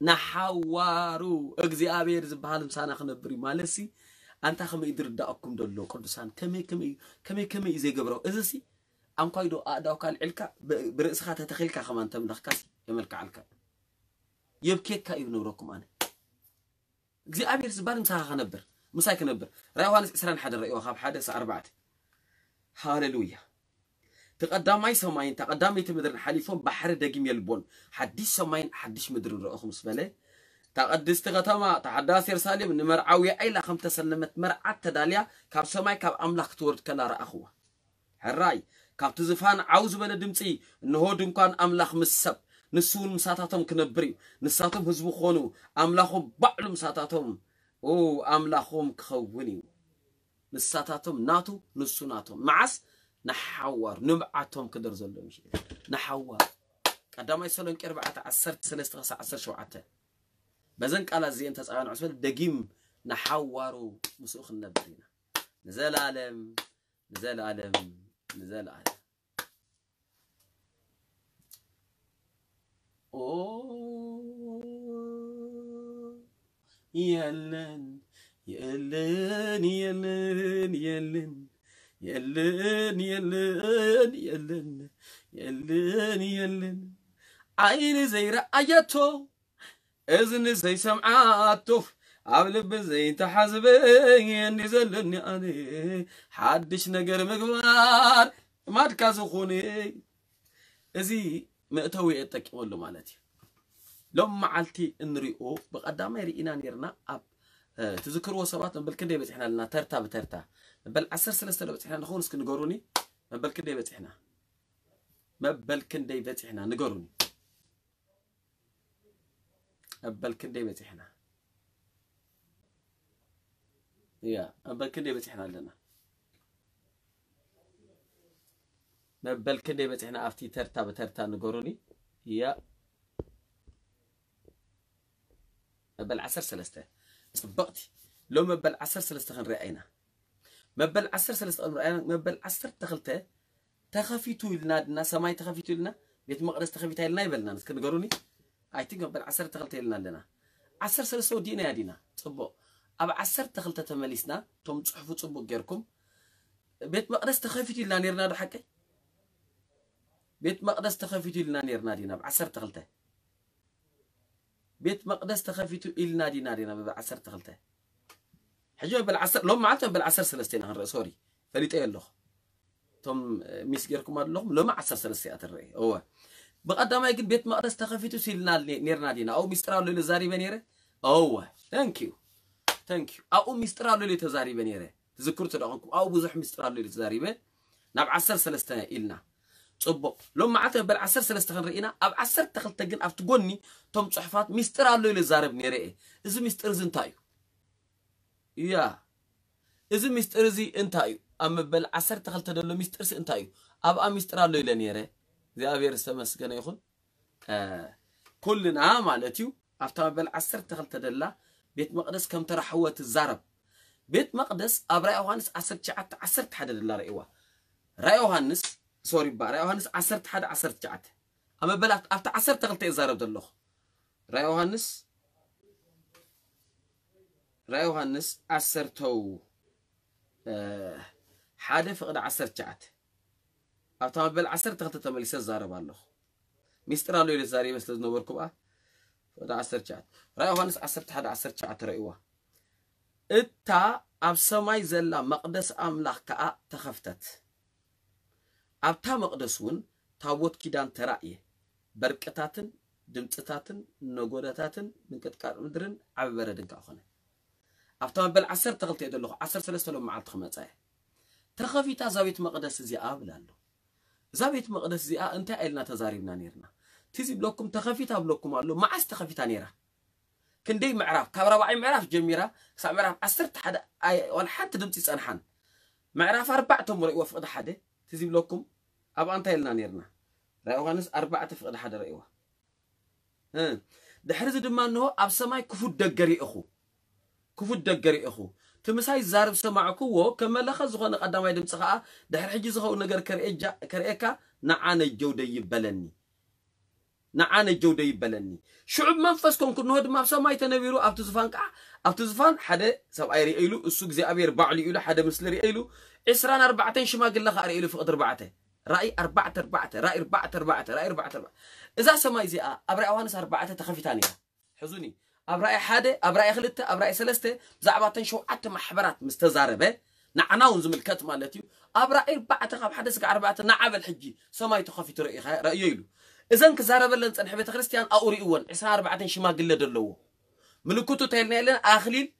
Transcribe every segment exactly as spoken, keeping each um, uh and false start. نحوارو اغزيابير زبحال مسانا خنبري مالسي انت خمي يدرداكم دولو قدسان كمي كمي كمي كمي يزي غبرو ازسي ام قايدو اداو كال علكا براسخه تتخيلك خمان تملخكاس يملك علك يبكيك يبنوركم انا اغزيابير زبحال مسانا خنبر مساي كنبر رايوانس اسران حد رايو خاب حد س اربعه هاليلويا تقداماي سماين تقدامي تمدرن حليفون بحر دقيم يلبون حديش سماين حديش مدرن رأخم سبله تقدس تقتما تعداس يرسالي من مرعوية أي لخم تسلمت مرعت تداليا كاب سماي كاب أملاك تورد كلا رأخوه هالراي كاب تزفان عاوز بلد دمتي إنه دم كان أملاك مسب نسون مساتهم كنبري نساتهم هزبو خونو أملاكهم بعلم مساتهم أو أملاكهم كخوني نساتهم ناتو نسوناتهم معس نحوار نبعتهم كدر زلهم شيء نحوار قدام يسألون كأربعة عشرة سلست غصة عشر شوعته بزنك على زين تسألون عشان دقيم نحوارو مسوخ النبرينا نزال علم نزال علم نزال علم أوه يلن يلن يلن يلن يلن يلن يلن يلن يلن عين زي رأيته إذن زي سمعته عبلب زي تحزبين يزلني عليه حدش نقر مقبار ما تكازخوني إذي مقتوي إتك أولو مالتي لما عالتي نريقو بقدام يريقنا نيرنا أب تذكروا سباتنا بالكدي بس إحنا لنا ترتا بترتا بل عسر سلسلة بس إحنا نخونس كنقروني ما بالكدي بس إحنا ما بالكدي بس إحنا نقروني ما بالكدي بس إحنا يا ما بالكدي بس إحنا لنا ما بالكدي بس إحنا أفتي ترتا بترتا نقروني يا ما بالعسر سلسلة صبقتي لو مبل عسر سلسة خنرأينا مبل عسر سلسة خنرأينا مبل عسر تخلته تخفيتو لنا الناس ما يتخفيتو لنا بيت مقدس تخفيتها لنا يبلنا ناس كنا قروني I think مبل عسر تخلته لنا لنا عسر سلسة ودينا يا دينا صبوا أب عسر تخلته تمليسنا توم تحفوا صبوا غيركم بيت مقدس تخفيتو لنا نيرنا رحكي بيت مقدس تخفيتو لنا نيرنا دينا بعسر تخلته بيت مقدس تخفيتو إلنا دينارنا بالعسر تخلته حجوا بالعسر لو معتهم بالعسر سلستين هن سوري فريت إيه اللخ تم ميسجركم هذا لهم لو ما عسر سلستين الرأي هو بقدام ما يقول بيت مقدس تخفيتو سيلنا نيرنا دينا أو ميسترالو اللي زاري بنيره هو thank you thank you أو ميسترالو اللي تزاري بنيره تذكرت رأيكم أو بزح ميسترالو اللي تزاري به نبعسر سلستين إلنا صبوا لما عتب بالعسر سلسة رأينا أب عسر تخلت جن أفتقوني توم صحفات ميستر على اللي زاربني رأي إذا ميستر زين تايو يا إذا ميستر زي انتايو أما بالعسر تخلت دلوا ميستر زين تايو أب أم ميستر على اللي نيره زي أبي رسم مسكنا يخون آه. كلنا عام على تيو أفتح بالعسر تخلت دلوا بيت مقدس كم ترى حوة الزارب بيت مقدس أبرأ يوحنس عسر جعت عسر تحدد الله رأيوا رأي يوحنس سوري بقى يوحنس عسرت حد عسرت جعت أما بلعت أفتح عسرت غلطة زارب دلوخ راي يوحنس راي يوحنس عسرتو أه... حد فقد عسرت جعت أفتح بل عسرت غلطة مليسة زارب اللوخ ميستر قالوا لي زاري بس لازم نوركم بقى فقد عسرت جعت راي يوحنس عسرت حد عسرت جعت رأيوا إتا أبسماي زلا مقدس أملاك كأ تخفتت أبتا مقدسون تاوت كيدان ترأي بركتاتن دمتاتن نغوداتن من كتكار مدرن عببردن كأخونا أبتا بالعسر تغلطي يدلوخ عسر سلسة لهم معال تخمتاي تخفيتا زاوية مقدس زياء بلالو زاوية مقدس زياء انتا إلنا تزاريبنا نيرنا تيزي بلوكم تخفيتا بلوكم قالو معاس تخفيتا نيرا كن دي معراف كابرابعي معراف جميرا كسا معراف عسر تحدا والحد دمتي سأنحان معراف أربعتهم ورئي وفقد حدا تزيب لكم أبا أنت يلنا نيرنا رأي يوحنس أربعة فقد حدا رأيوا ها دحرز دمانه أب سماي كفو الدقري أخو كفو الدقري أخو تمساي زارب سماعكو كما لخز غنا قدام يدم صخاء دحر حجي صخاء ونقر كرئيكا نعاني الجودة يبلني نعاني جودة يبلني شعب منفس كون كنو هاد مابسا ما يتنبيرو أبتزفان كا أبتزفان حدا سو أيري إيلو السوق زي أبي ربع ليلو حدا مسلري إيلو إسران أربعتين شما قل لها أريلو فقد أربعتين رأي أربعة أربعة رأي أربعة أربعة رأي أربعة أربعة إذا سماي زي أ أبرأ وانس أربعة تخفي تانية حزوني أبرأ حدا أبرأ خلتة أبرأ سلستة زعباتين شو عت محبرات مستزاربة نعناون زمل كات مالتيو أبرأ أربعة تخاف حدا سك أربعة نعب الحجي سماي تخفي ترأي رأييلو إذا كزارب لنت أن حبيت خريستيان أوري أول عشرة أربعة شما قلة دلوه ملكوتو تيلنا لنا آخرين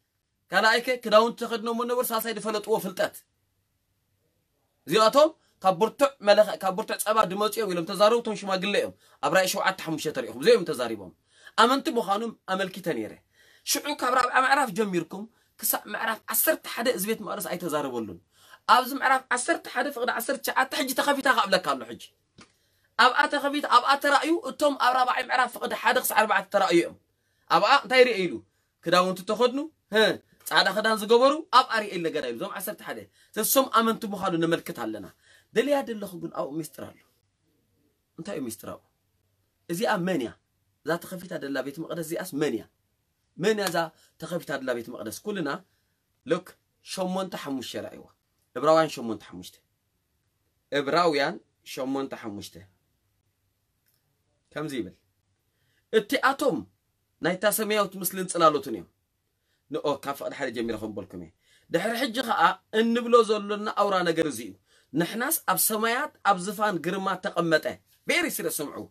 كلايك كداون تخدنا من نور ساسي دفلت وفلتات زياتهم كبرتع ملخ كبرتع أبا دموتي ويلم تزارو تون شما قلهم أبرأ شو عتهم شتريهم زيهم تزاريبهم أمنت بخانم أمل كتنيره شو كبراب معرف جميركم كسا معرف عصرت حدا إزبيت مارس أي تزاربولن أبز معرف عصرت حدا فقد عصرت شعات حج تخفي تقابل كامل حج أبقى تخفيت أبقى ترأيو التوم أربعة معرف فقد حادقس أربعة ترأيهم أبقى تيري إيلو كده وأنتو تاخدنو ها تعال خدان زجبرو أبقى ري إلا جرايب زوم عسرت حدا تسم أمنتو بخالو نملكت علنا دلي هاد اللي خبون أو ميسترالو أنت أو ميسترالو زي أمانيا ذا تخفيت هاد اللي بيت مقدس زي أسمانيا مانيا ذا تخفيت هاد اللي بيت مقدس كلنا لك شمون تحمش شرائيوه إبراويان شمون تحمشته إبراويان شمون تحمشته كم زيبل التئاتهم نايتا سمياوت مسلين صلالوتن يوم نو كافق حدا جميل خنبلكم دحر حج خا انبلو زلنا اورا نغير زيو نحناس اب سمايات اب زفان غرما تقمطه بيري سر سمعو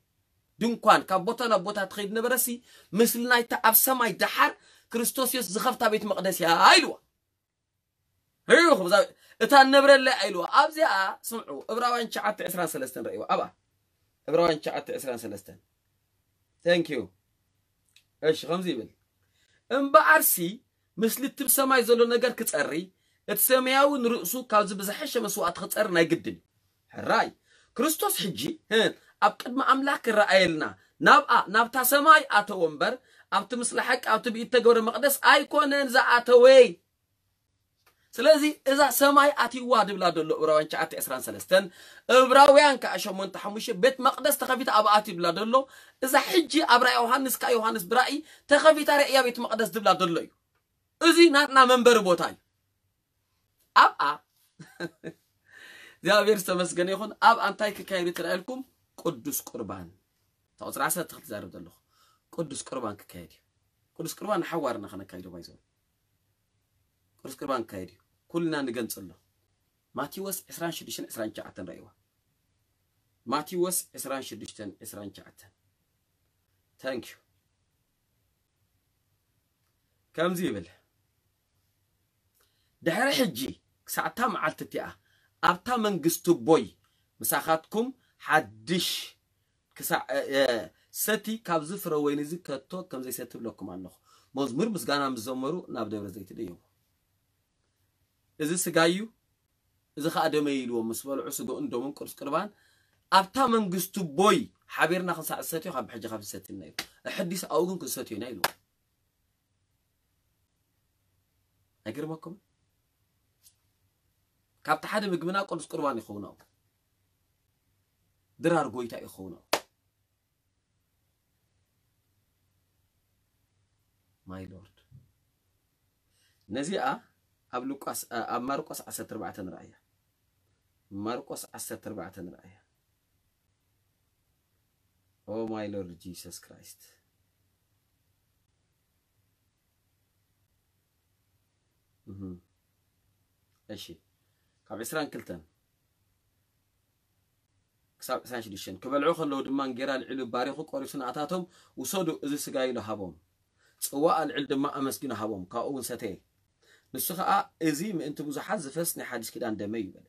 دنكان كبوتنا بوتا تخيد نبرسي مسلنا يتا اب سماي دحر كريستوس يس زخفتا بيت مقدس يا ايلو هيو خبز اتا نبره لا ايلو ابزا سمعو ابراوان شعت عشرة وعشرين ريوا ابا ابراوان شعت عشرة وعشرين ثانك يو اش خمزي بل ام بارسي مثل تبسماي زلو نجر كتصري اتسمياون رؤسو كاوز بزحشه مسوات ختصرنا يقدن حراي كريستوس حجي هن ابقد ما املاك الرايلنا نابا نابتا سماي اتو ومبر ابت مصلحك ابت بيت تجور المقدس ايكونن زاتوي سلازي اذا سماي اتي واد بلا دلو ابراويان شعت عشرة وعشرين ابراويان كاشمون تحمش بيت مقدس تخفيت اباتي بلا دلو اذا حجي ابرا يوحنس كا يوحنس براي تخفيت رأي بيت مقدس دبلا دلو ازي ناتنا منبر بوتاي ابا زابير سمسغن يكون اب انتاي كايري ترايلكم قدس قربان تاو عشرة تخت زارب دلو قدس قربان كايدي قدس قربان حوارنا خنا كايدو بايزو قدس قربان كايدي كلنا نغنصلو ماتيوس عشرة وعشرين عشرة وعشرين رايوا ماتيوس عشرة وعشرين عشرة وعشرين ثانك يو كم زيبل دحر حجي ساعتا معلتتيا ابتا منغستو بوي مساخاتكم حدش كسا ستي كابز فرو وينزي كتو كم زي ستبلكم الله مزمر مسغانا مزمرو ناب دبر زيت ديو اذا سغايو اذا خادمه يلو مسبلعو سغو اندومن قرص قربان ابتا منغستو بوي حبيرنا خسا ستيو خاب حجي خاب ستي نايو حديث اوغن كستيو نايو أجربكم كابت حدا مجمنا قدس قربان يخونه درار قويتا يخونه ماي لورد نزيئة أبلوكاس أب ماركوس عسات ربعة رأيه ماركوس عسات ربعة رأيه أو ماي لورد جيسوس كرايست أشي كابسران كلتن كسب سانش ديشن كبل عقل لو دمان جرا العلو باريخو قريسن عطاتهم وصدو إذا سجاي لهابهم سواء العلو ما أمسكين هابهم كأون ستة نسخة أزيم أنت مزحز فسني حدش كده عند ما يبله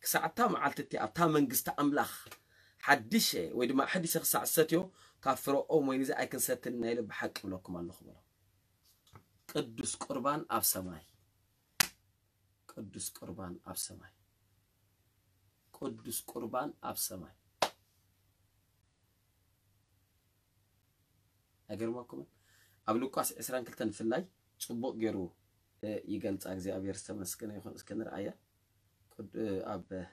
كساعتام عالتتي عتام من قست أملاخ حدشة وإذا ما حدش خساع ستيو كافروا أو ما ينزع أكن ستة النيل بحق لكم الله خبره قدس قربان أب سماي قدس قربان أب سماي قدس قربان أب سماي أجر معكم أبلو قاس إسران كلتن في الليل صبوا جرو يقلت أجزاء أبير سمسكنا يخون إسكندر عيا قد أب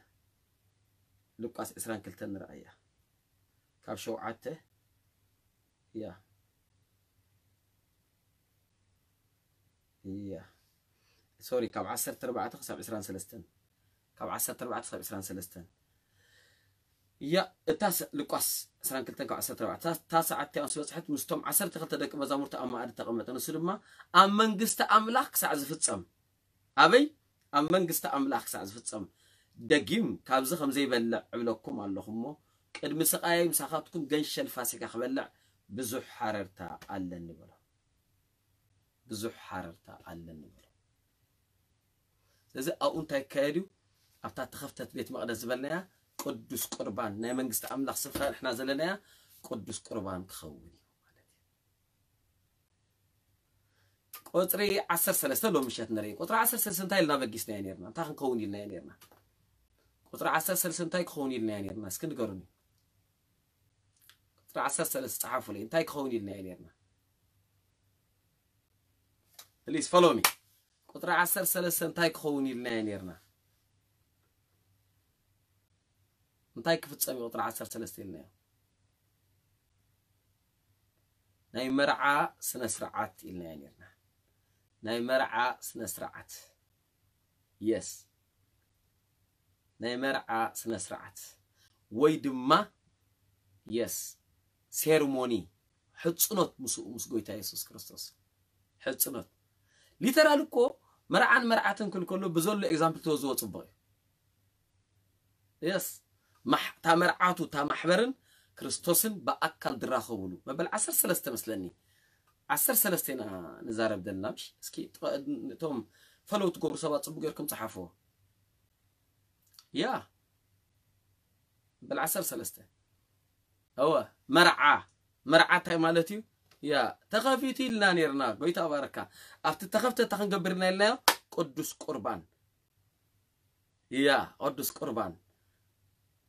لوكاس إسران كلتن رعيا كاب شو عته يا يا سوري كاب عسر تربع تخسر إسران سلستن كاب عسر تربع تخسر إسران سلستن يا تاس لوكاس إسران كلتن كاب عسر تربع تاس تاس عته أنسو صحت مستم عسر تخلت دك مزامور تأمل عاد تقمة أنا سلمة أم من قست أملاك سعز فتسم أبي أم من قست أملاك سعز فتسم دقيم كابز خمزي بلع عملكم على خمو قد مسقاي مسخاتكم جنش الفاسكة خبلع بزح حررتا على النبرة بزح حررتا على النبرة إذا أنت كاريو أبتع تخفت بيت مقدس بلنا قدس قربان نايمن قست أملاخ صفر إحنا زلنا قدس قربان تخوني قطري عسر سلسلة لو مشيت نري قطري عسر سلسلة تايل نافقيسنا ينيرنا تاخن كوني لنا ينيرنا قطر عسل سلسل انتاي كخوني لنا يعني ارنا اسكن قروني قطر عسل سلسل تعافو لي انتاي كخوني لنا يعني ارنا بليز فالو مي قطر عسل سلسل انتاي كخوني لنا يعني ارنا انتاي كفتسامي قطر عسل سلسل لنا ناي مرعى سنسرعات لنا يعني ارنا ناي مرعى سنسرعات يس ناي مرعى سنة سرعت ويدما يس سيرموني حد صنط مسو مسو قويتا يسوس كريستوس حد صنط ليترالكو مرعان مرعاتن كل كله بزول اكزامبل توزو صبغي يس مح تا مرعاتو تا محبرن كريستوسن باكل دراخو بلو مبل عسر سلسته مسلني عسر سلستينا نزار بدلنا مش اسكي توم فلو تقبر سبات صبغي لكم صحافو يا بالعسر سلسته هو مرعى مرعى مالتي يا تخافيتي لنا نيرنا قويتا باركا افت تخفت تخنقبرنا لنا قدس قربان يا قدس قربان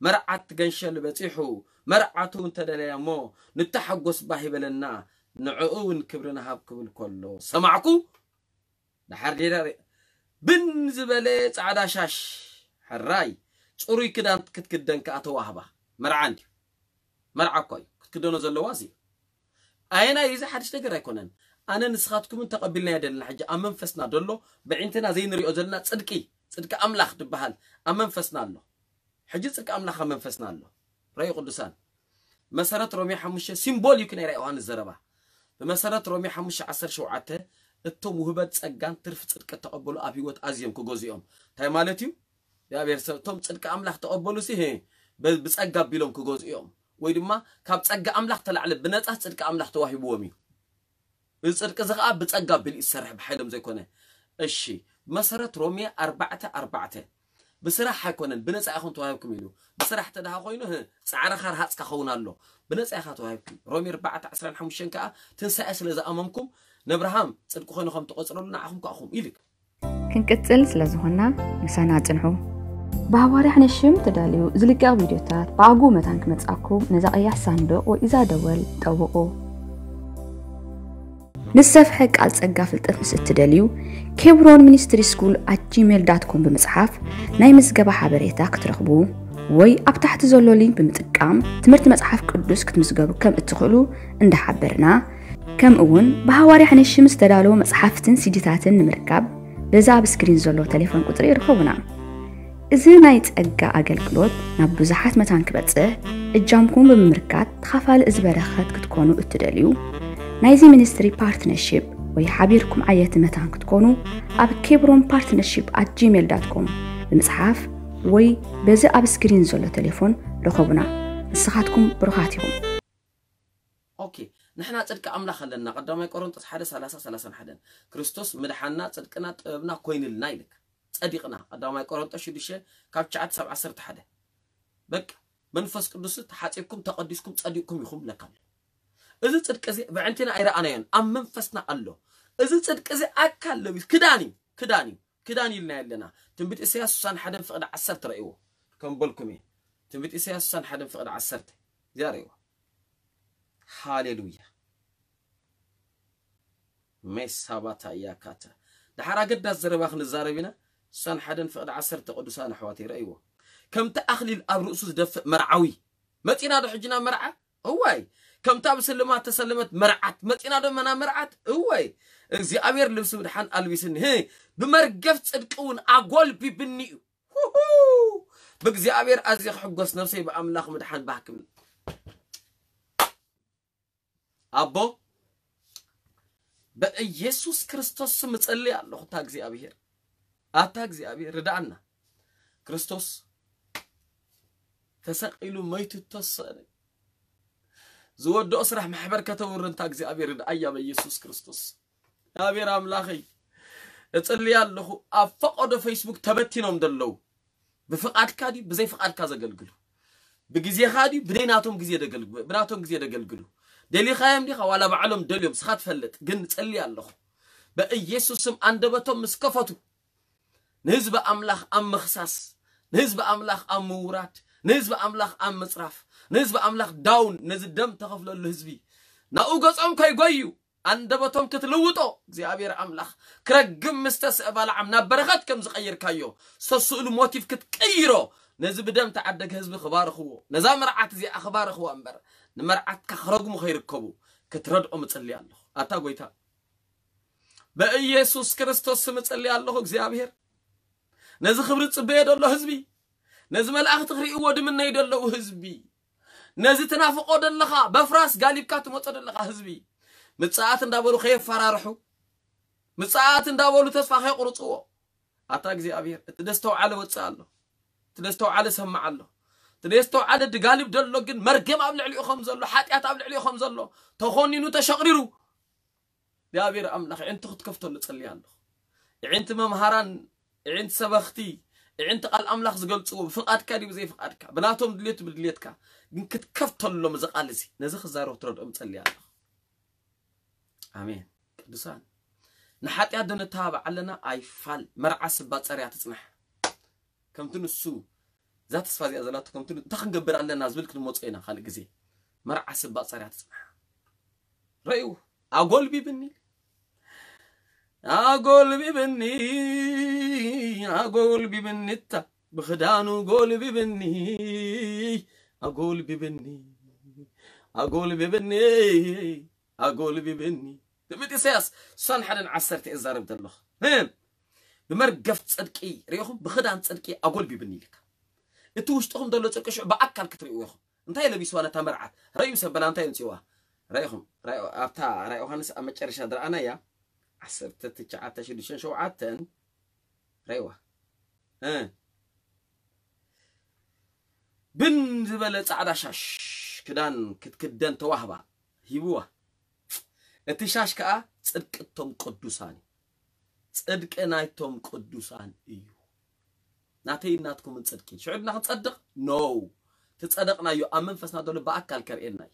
مرعت جنش اللي بتيحو مرعته أنت دليا مو نتحقص به بلنا نعون كبرنا هابكم الكل سمعكم نحرر بنزبلت على شاش حراي تقولي كده كت كده كأتوهبة مرعاندي مرعقاي كت كده نزل لوازي أنا إذا حدش تقرأ يكونن أنا نسخاتكم أنت قبلنا يد الحج أمن فسنا دلو بعينتنا زين رياضنا صدقي صدق أملاخ دبهل أمن فسنا له حج صدق أملاخ أمن فسنا له رأي قدسان مسارة رمي حمشة سيمبول يمكن يرأيوهان الزربة بمسارة رمي حمشة عسر شوعته التوم وهبت سجّان ترفض صدق تقبل أبيوت أزيم كجوزيهم تاي مالتيو يا بيرسل توم صدق أملاخ تقبله سيه بس بسجّب بيلهم كجوزيهم ويدما كاب سجّ أملاخ طلع على بنات صدق أملاخ توهيبوا مي بس صدق زغاب بسجّب بالإسرح بحالهم زي كونه الشيء مسرة رومية أربعة أربعة بصراحة كونه البنات أخون توهيبكم يلو بصراحة تدها قينه سعر خير هات كخونا له بنات أخون توهيبكم رومية أربعة عشرين حمشين كأ تنسى أسل إذا أمامكم نبرهام صدقو خينو خم تقصرلنا عخم كأخم إلك كنكتسل سلازوهنا نسانا تنحو بهواري حنشم تداليو زلقاق فيديوتات باقو متانك متساكو نزا أيح ساندو وإزا دول دوقو للسفحة قال سقاف التفس التدليو كبرون مينستري سكول @جيميل دوت كوم بمصحف ناي مسجبة حبريتا كترخبو وي أبتحت زلو لينك بمتقام تمرت مصحف قدوس كتمسجبو كم اتخلو عند حبرنا كم اون بهواري حنشي مستدالو مصحفتن سيجيتاتن نمركب لذا بسكرين زلو تليفون قطري يرخبونا إذا نايت أجا أجل كلود نبض زحات متانك بتصه الجامكون بمركات تخافال إزبرخات كتكونوا التدليو نايزي مينستري بارتنرشيب ويحبيركم عيات متانك تكونوا أب كبرون بارتنرشيب @جيميل دوت كوم المصحف وي بزا أب سكرين زولو تليفون رخبنا صحاتكم برخاتكم. أوكي نحن أترك أملا خلنا قدامي كورنتس حدث ثلاثة ثلاثة حدث كريستوس مدحنا تركنا ابنا كوين النايلك. أديقنا أدامي كورنت أشيدشة كابتشات سبع عشرة حدا بق منفس كدوسة حاتيكم تقديسكم تأديكم يخم لكم إذا تركزي بعندنا إيرانيان أم منفسنا الله إذا تركزي أكل كداني كداني كداني لنا لنا تنبت إسياس سان حدا فقد عسرت رأيوه كم بقولكمين تنبت إسياس سان حدا فقد عسرت جاريوه هاليلويا مسابات يا كاتا ده حرق الدرس زرباخ نزاربينا سان حدن فقد عسر تقدسان حواتي رأيوه كم تأخلي الأب رؤسوس دفع مرعوي ما تينادو حجنا مرعى هواي كم تاب سلمات تسلمت مرعت ما تينادو منا مرعت هواي زي أمير لبس مدحان ألبسن هي بمرقفت صدقون أقول ببنيو هوهو بك زي أمير أزيخ حقوس نفسي بأملاخ مدحان بحكم أبو بقى يسوس كريستوس متسألي على خطاك زي أمير أتاكزي أبي ردعنا كريستوس تسق إلو ميت التصاري زود دو أسرح محبر كتورن تاكزي أبي رد أيام يسوس كريستوس أبي رام لاخي اتقلي اللخو أفقد فيسبوك تبتين أمدلو بفقاد كادي بزي فقاد كازا قلقلو بجزي خادي بدي ناتهم جزي دقلقلو بناتهم جزي دقلقلو دلي خايم ديخا ولا بعلم دليوم سخات فلت قن اتقلي اللخو بقى يسوسم أندبتهم مسكفتو نهزب أملاخ أم مخصاص نهزب أملاخ أم مورات نهزب أملاخ أم مصرف نهزب أملاخ داون نهزب دم تخفل الهزبي ناوغاس أم كي قيو أندبتهم كتلوطو زي أبير أملاخ كرقم مستسقب العم نابرغت كم زغير كيو سسؤلو موتيف كتكيرو نهزب دم تعدك هزب خبار أخوه نزا مرعات زي أخبار أخوه أمبر نمرعات كخرقم خير كبو كتردقو متسلي الله أتا قويتا بأي يسوس كريستوس متسلي الله زي أبير نزل خبرت بيد الله هزبي نزل ملأخ تغري أود من نيد الله هزبي نزل تنافق أود الله بفراس قالب كاتم أود الله هزبي متساعات نداولو خير فرارحو متساعات نداولو تصفى خير قرطوه أتاك زي أبير تدستو على وتسأله تدستو على سمع الله تدستو على دقالب دلله جن مرجم أبلع لي خمز الله حاتيات أبلع لي خمز الله تخوني نو تشقريرو يا أبير أملاخ أنت خد كفتو اللي تصلي عنه أنت ممهران عند سبختي عند قال أملاخ زقلتو فقاد كاري وزي فقاد كا بناتهم دليت بدليت كا قنكت كفتن لهم زقال زي نزخ زارو ترد أم تسلي الله آمين قدسان نحات يادو نتابع علنا أي فال مرعى سبات سريع تسمح كم تنسو ذات سفازي أزلاتو كم تنسو تخن قبر علنا زبلك نموت إينا خالق زي مرعى سبات سريع تسمح رأيو أقول بي بني أقول بي بني أقول بي بنتا بخدانو قول بي بني أقول بي بني أقول بي بني أقول بي بني تبدي سياس صن حدا عسرت إزار بدله هم بمرقفت صدقي ريهم بخدان صدقي أقول بي بني لك إتوش تقوم دلوا تركش بأكل كتر ريهم انتهي اللي بيسوانا تمرعت ريهم سبلا انتهي نسواه ريهم ريو أبتاع ريو هنس أمتشرش هدر أنا يا عسرت تتشعات تشدشن شو عاتن ريوه ها بنزبل تعدا شاش كدان كد كدان توهبا هيبوه التشاش كأ صدق توم قدوسان صدق ناي توم قدوسان إيو ناتي ناتكم من صدقين شو عندنا تصدق نو تصدقنا يو أمن فسنا دول بأكل كرئنا ناي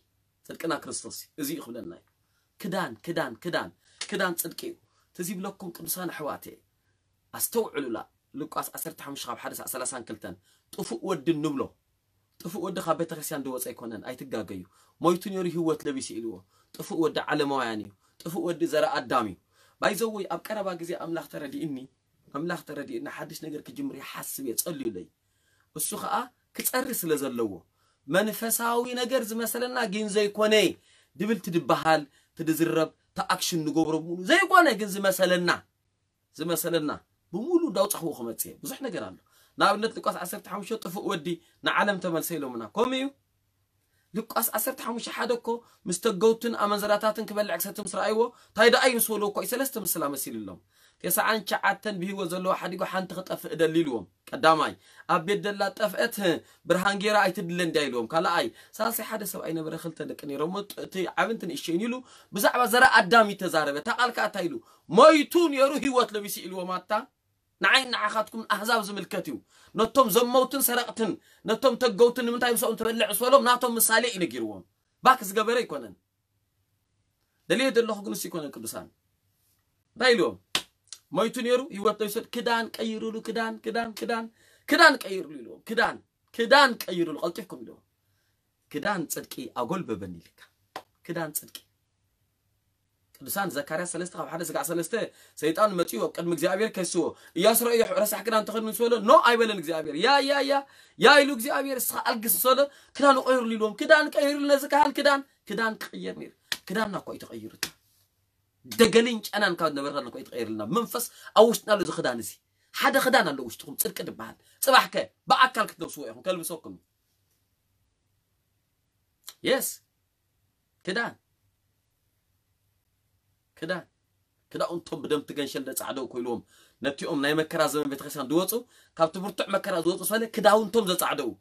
صدقنا كريستوسي زي خلنا ناي كدان كدان كدان كدان صدقيو تزيب لكم قدسان حواتي استوعلوا لا لوقاس عشرة خمسة بحدث ثلاثين كلتن طفق ود النبلو طفق ود خا بيت كريستيان دوص ايكونن ايتغاغيو مويتن يري هوت لبيسي الو طفق ود على موياني تفوق ودي زرع الدامي بايزوي أبكر باجزي أملاخ ترى دي إني أملاخ ترى دي إن حدش نجر كجمري حس بيت صلي لي والسخاء كتأرس لزلوه منفساوي نجرز مثلاً جين زي كوني دبل تدبحال تدزرب تأكشن نجبربونه زي كوني جنز مثلاً زي مثلاً بمولو داوت أخوه خمسين بزحنا جرالنا نعمل نتلقى عصير تحمشة تفوق ودي نعلم تمل سيلو منا كوميو لقاس أسرت حمش حدكوا مستجوتن أمنزراتاتن كبل عكستهم سرائيو تايدا أي مسؤولو كويس لستم سلام سيل اللهم تسعان شعتن به وزلوا حديقو حنتخت أفقد الليلهم قدامي أبيد لا تفقتها برهانجيرا أي تدلن دايلهم كلا أي سالسي حدث وأين برخلت لكني رمت تي عمنتن إشينيلو بزعم زراء الدامي تزاربه تألك أتايلو ما يتون يروحي واتلبسي الوماتا نعين نعخاتكم أحزاب زملكتيو نتوم زموتن سرقتن نتوم تجوتن من تايم سأون تبلع سوالهم ناتوم مسالئ نجيروهم باكس جبري كونن دليل ده الله خلصي كونن كدوسان دايلو ما يتنيرو يوقت يصير كدان كيرولو كدان كدان كدان كدان كيرولو كدان كدان كيرولو قلتكم لو كدان صدقي أقول ببنيلك كدان صدقي دوسان زكريا سلسته وحده زكع سلسته سيطان متيو قدم اغزابير كسو ياسر اي رسح كدان تخد من سوله نو ايبلن اغزابير يا يا يا يا يلو اغزابير سخ الغس سوله كدان قير ليلوم كدان قير لزكال كدان كدان تغير نير كدان ناكو يتغيرت دغلين چنان كاد نبرنا ناكو يتغير لنا منفس اوشنا لز خدان زي حدا خدان الله وشتكم صدق دبال صباحك باكل كتلبسوا يهم كلبسوكم يس كدان كده كده أنتم بدهم تجنشن ده تعدوا كلهم نتيهم نايم كرازم بيتخشان دوتو كابت برتع مكرا دوتو سؤال كده أنتم ده تعدوا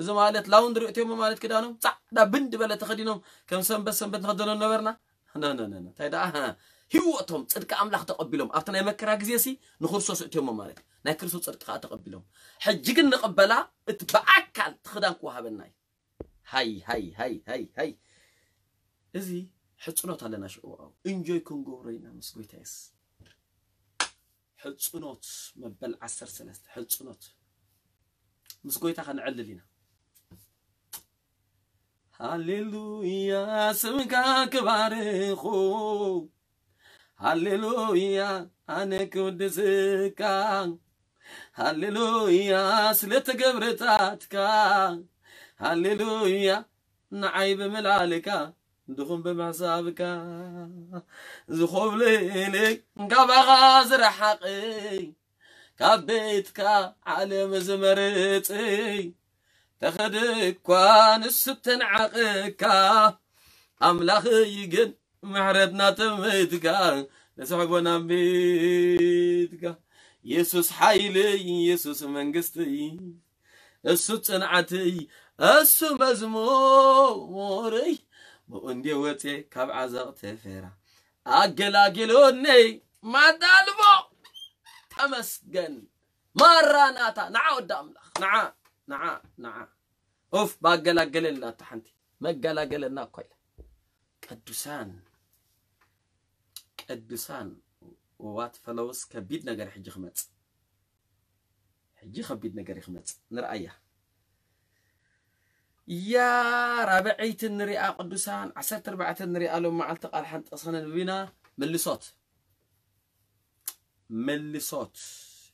إذا ما قالت لا ندرو تيوم ما قالت كده أنا تع ده بند بلا تخدينهم كم سن بس سن بنتخدنا نبرنا نا نا نا نا تاي ده ها هو أنتم صدق عم لحق تقبلهم أفتن نايم كرا جزيسي نخرسوس تيوم ما قالت ناكرسوس صدق تقبلهم حجيجن نقبلها اتبعك تخدان كوها بالناي هاي هاي هاي هاي هاي إزي حتصنوت على نشأوه إنجوي كونغورينا مسويتاس حتصنوت مبل عسر سلست حتصنوت مسويتا خن عللينا هاليلويا سمكا كبارخو هاليلويا أنا كودزكا هاليلويا سلت جبرتاتكا هاليلويا نعيب ملالكا دخون بمعصابك زخوب ليلك كبغازر حقي كبيتك علم زمرتي تخدك وان الستن عقك أملاخي قد معربنا تميتك نسحب ونبيتك يسوس حيلي يسوس منقستي الستن عتي السو مزموري وأندي وتي كاب عزق تفرع أجل أجلوني ما دالبو تمسجن مرة ناتا نعود أملخ نعا نعا نعا أوف بأجل أجلن لا تحنتي ما أجل أجلن ناقل كدوسان كدوسان ووات فلوس كبيدنا جري حجي خمت حجي خبيدنا جري خمت نرأيه يا ربعيت النرياء قدوسان عسرت ربعت النرياء لو ما علتق الحنت أصلا بينا ملي صوت ملي صوت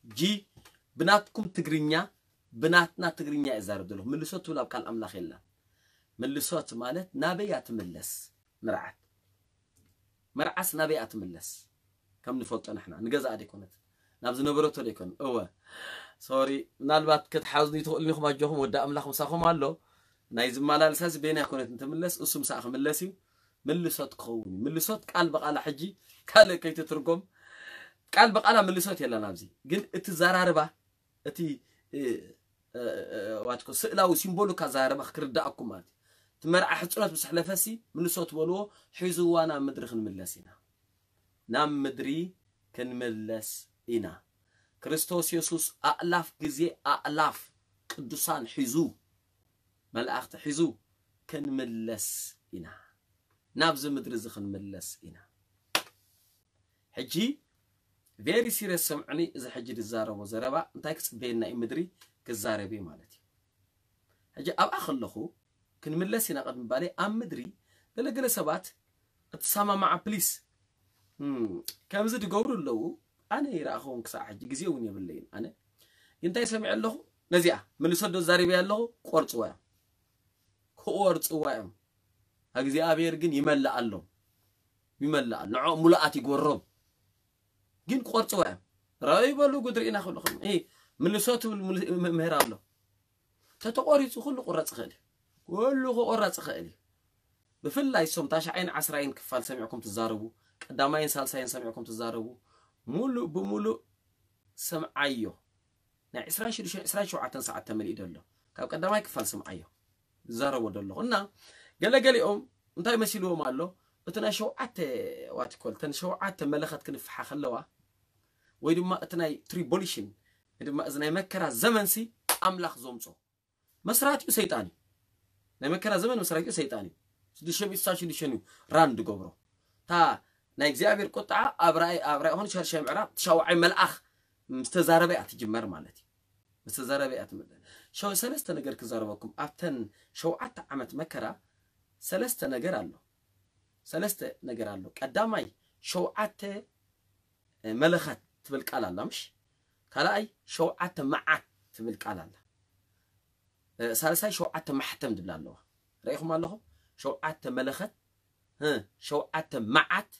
جي بناتكم تجرينيا بناتنا تجرينيا إزار بدلهم ملي صوت ولا بقال أملاخ إلا ملي صوت مالت نبيات ملس مرعت مرعس نبيات ملس كم نفوت أنا إحنا نجزا عادي كونت نبز نبرتو ليكون أوه سوري نالبات كت حاوزني تقولني خم أجوهم ودا أملاخ مساخهم علو نايز مالال ساس بيني كونت نتملس اسم ساخ ملسي ملسات قوني ملسات قال بقال حجي قال كي تترقم قال بقال ملسات يلا نابزي جن اتزاراربا اتي واتكو سئلاو سيمبولو كازاربا خرداكو مات تمرع حصونات بصح لفسي ملسات ولو حيزو وانا مدرخ نملسينا نام مدري كنملس اينا كريستوس يسوس الاف غزي الاف قدوسان حيزو ملأخت حزو كان ملس إنا نابز مدرزخن ملس إنا حجي very serious سمعني إذا حجي الزارة وزربا انتاكس بيننا مدري كالزارة بي مالتي حجي أب أخل لخو كان ملس إنا قد مبالي أم مدري دلقل سبات اتصامى مع بليس كم زد جورل لو أنا يرأخون كساعة جزيوني بالليل أنا ينتهي سمع له نزيع من يصد الزريبة له قرط وعم قرط وعم هجزيا بيرجن يملأ له يملأ نوع ملاقاتي قرب جن قرط وعم رأيبه لو قدر إنا خلنا خلنا إيه من يصد المهراب له تتقاري تقول قرط خالي كله قرط خالي بفلا يسوم تاش عين عسرين كفال سمعكم تزاربوا قدامين سالسين سمعكم تزاربوا مولو بمولو سمعيو نا عسران شو عسران شو عتن ساعة تملي دولة كاب قدامين كفال سمعيو زاربوا دولة قلنا قال قال يوم انتي مسيلو مالو اتنا شو عت واتكل تن شو عت ملخت كنف حخلوا ويدوم ما اتناي تريبوليشن يدوم ما ازناي مكرا زمن سي أملاخ زومتو مسراتي سيطاني نا مكرا زمن مسراتي سيطاني دشمن استاش دشمنو راند قبره تا نيجابير قطعة أبرأي أبرأي هون شهر شهر عرب شو عمل أخ مستزاربة أتجمر مالتي مستزاربة أتمدن شو سلست نجر كزاربكم أبتن شو عت عمت مكرة سلست نجر له سلست نجر له قدامي شو عت ملخت تبلك على الله مش خلاي شو عت معت تبلك على الله سلسة شو عت محتم دبل الله رأيكم الله شوعت ملخت ها شوعت معت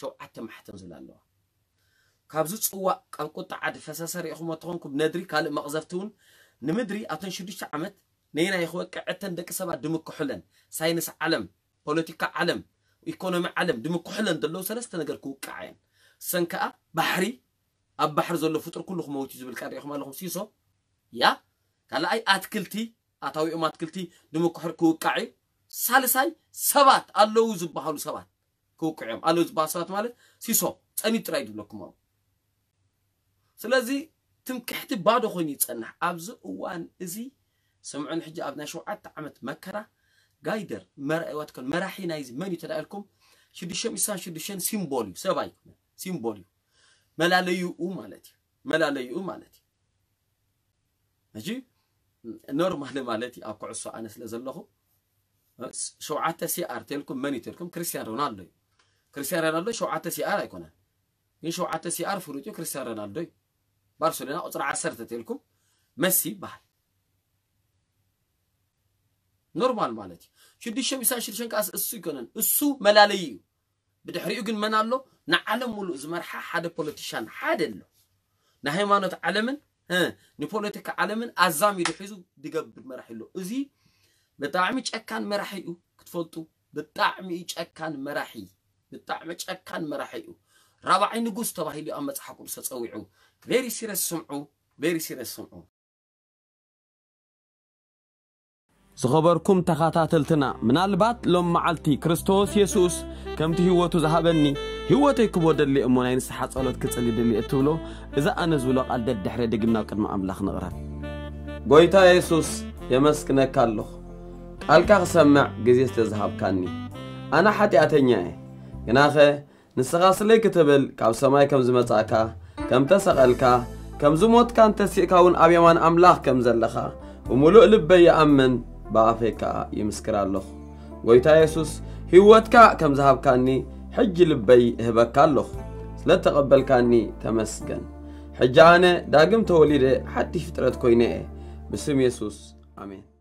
شوعت محتم زلالله كابزوت سوا كاب قطع عد فساسر يخو متونكم ندري كالق مقزفتون نمدري اتن شديش عمت نينا يخو قعتن دك سبع دمك حلن ساينس علم بوليتيكا علم ايكونومي علم دمك حلن دلو سلسته نغركو قعين سنكا بحري اب بحر زلو فطر كلكم موتي زبل قاد يخو مالكم سيسو يا كالق اي اتكلتي اتاوي ما اتكلتي دمك حركو قعي سالساي سبات الله يزبح حلو سبات كوكعم الله يزبح سبات ماله سيسو أني ترايد بلكم أو سلازي تمكحت بعده خنيت أنا أبز وان إزي سمعن حجة أبنا شو عت عمت مكرة قايدر مرأي واتكل مراحي نايز ماني تلاقلكم شو دشان إنسان شو دشان سيمبولي سبايكم سيمبولي ملاليو مالتي ملاليو مالتي نجي نورمال مالتي أبقى عصا أنا سلازلهم شوعات سيار تلكم ماني تلكم كريستيانو رونالدو كريستيانو رونالدو شوعات سيار يكون إن شوعات سيار فروتيو كريستيانو رونالدو برشلونة أطلع عسرت تلكم ميسي بحال نورمال مالتي شو دي شو بيسان شرشان كاس السو يكونن السو ملاليو بدي حريق يقول منالو نعلم ولو زمرحة حدا بوليتيشان حدا له نهيمانو تعلمن ها نبوليتيك علمن أزام يدحيزو دقاب مرحلو أزي بتعمي كان مراحيو كتفلتو بتعمي كان مراحي بتعمي كان مراحيو ربعي نقص تبعي لي أما تحكم ستسويعو غير سير السمعو غير سير السمعو زخبركم تخاتاتلتنا من البات لم معلتي كريستوس يسوس كم تهوتو زهبني هوتي كبود اللي أمونين صحة صلوت كتسلي اللي أتولو إذا أنا زولق على الدحرة دقمنا كما أملاخ نغرات قويتا يسوس يمسكنا كالله ألقى سمع جزيت الذهب كاني أنا حتى أتنيه جناخه نسقاس لي كتبل كاب سماي كم زمت عكا كم تسقلك كم زموت كان تسيكون أبيمان أملاخ كم زلخا وملؤ لبي يأمن بعفيك يمسكر الله ويتا يسوس هوتك كم ذهب كاني حج لبي هبك الله لا تقبل كاني تمسكن حجانة داقم توليده حتى فترة كوينه باسم يسوس آمين.